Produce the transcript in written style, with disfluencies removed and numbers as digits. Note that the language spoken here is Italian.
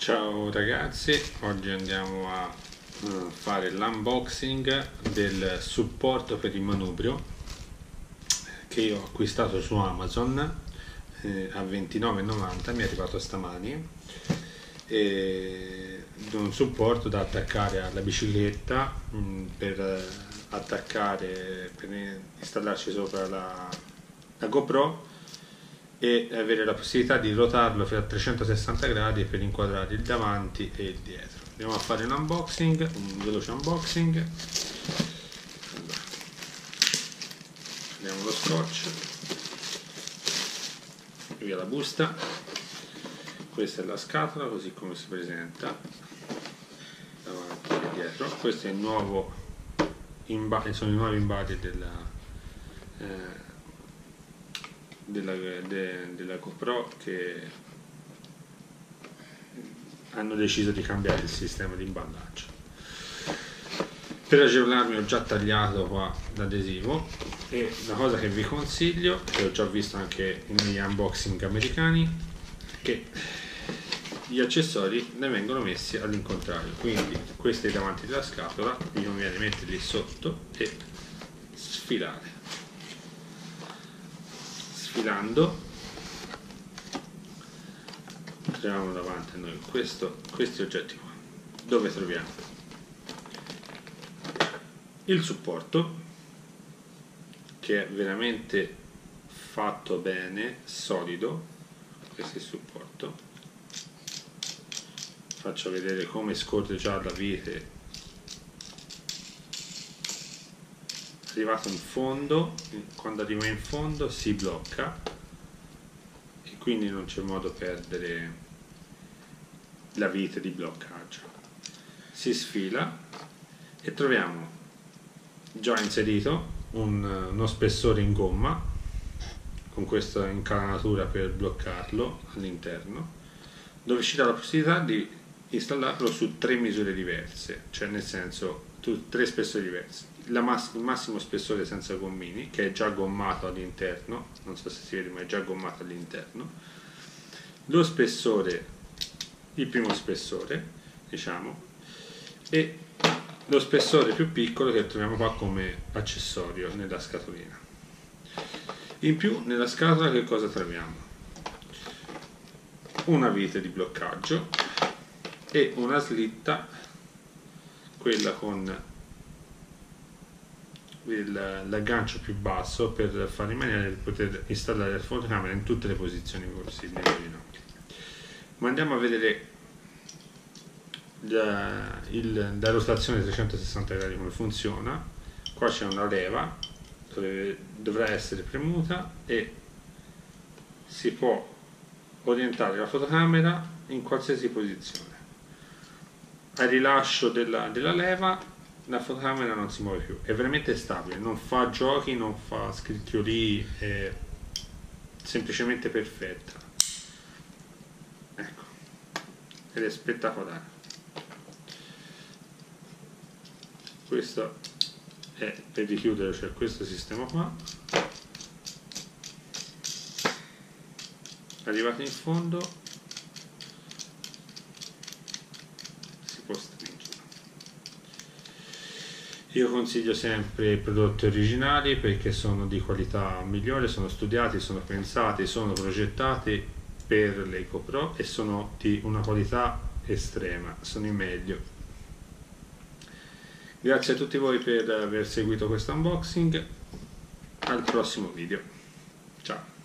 Ciao ragazzi, oggi andiamo a fare l'unboxing del supporto per il manubrio che io ho acquistato su Amazon a 29,90, mi è arrivato stamani. Un supporto da attaccare alla bicicletta per installarci sopra la GoPro e avere la possibilità di rotarlo fino a 360 gradi per inquadrare il davanti e il dietro. Andiamo a fare un veloce unboxing. Allora, prendiamo lo scotch, via la busta. Questa è la scatola così come si presenta davanti e dietro. Questo è il nuovo imbati, sono i nuovi imbati della GoPro, che hanno deciso di cambiare il sistema di imballaggio. Per agevolarmi ho già tagliato qua l'adesivo, e una cosa che vi consiglio, che ho già visto anche negli unboxing americani, che gli accessori ne vengono messi all'incontrario, quindi questi davanti della scatola mi conviene metterli sotto e sfilare. Sfilando troviamo davanti a noi questi oggetti qua, dove troviamo il supporto, che è veramente fatto bene, solido. Questo è il supporto, faccio vedere come scorre già la vite, arrivato in fondo. Quando arriva in fondo si blocca e quindi non c'è modo di perdere la vite di bloccaggio. Si sfila e troviamo già inserito uno spessore in gomma con questa incanalatura per bloccarlo all'interno, dove ci dà la possibilità di installarlo su tre misure diverse, cioè nel senso tre spessori diversi. Il massimo spessore senza gommini, che è già gommato all'interno, non so se si vede ma è già gommato all'interno. Lo spessore, il primo spessore diciamo, e lo spessore più piccolo che troviamo qua come accessorio nella scatolina. In più nella scatola che cosa troviamo? Una vite di bloccaggio e una slitta, quella con l'aggancio più basso, per fare in maniera di poter installare la fotocamera in tutte le posizioni possibili. Ma andiamo a vedere la rotazione 360 gradi come funziona. Qua c'è una leva, dovrà essere premuta e si può orientare la fotocamera in qualsiasi posizione. Al rilascio della leva la fotocamera non si muove più, è veramente stabile, non fa giochi, non fa scricchiolii, è semplicemente perfetta, ecco, ed è spettacolare. Questo è per richiudere, cioè questo sistema qua, arrivato in fondo si può stringere. Io consiglio sempre prodotti originali perché sono di qualità migliore, sono studiati, sono pensati, sono progettati per le GoPro e sono di una qualità estrema, sono i meglio. Grazie a tutti voi per aver seguito questo unboxing, al prossimo video, ciao!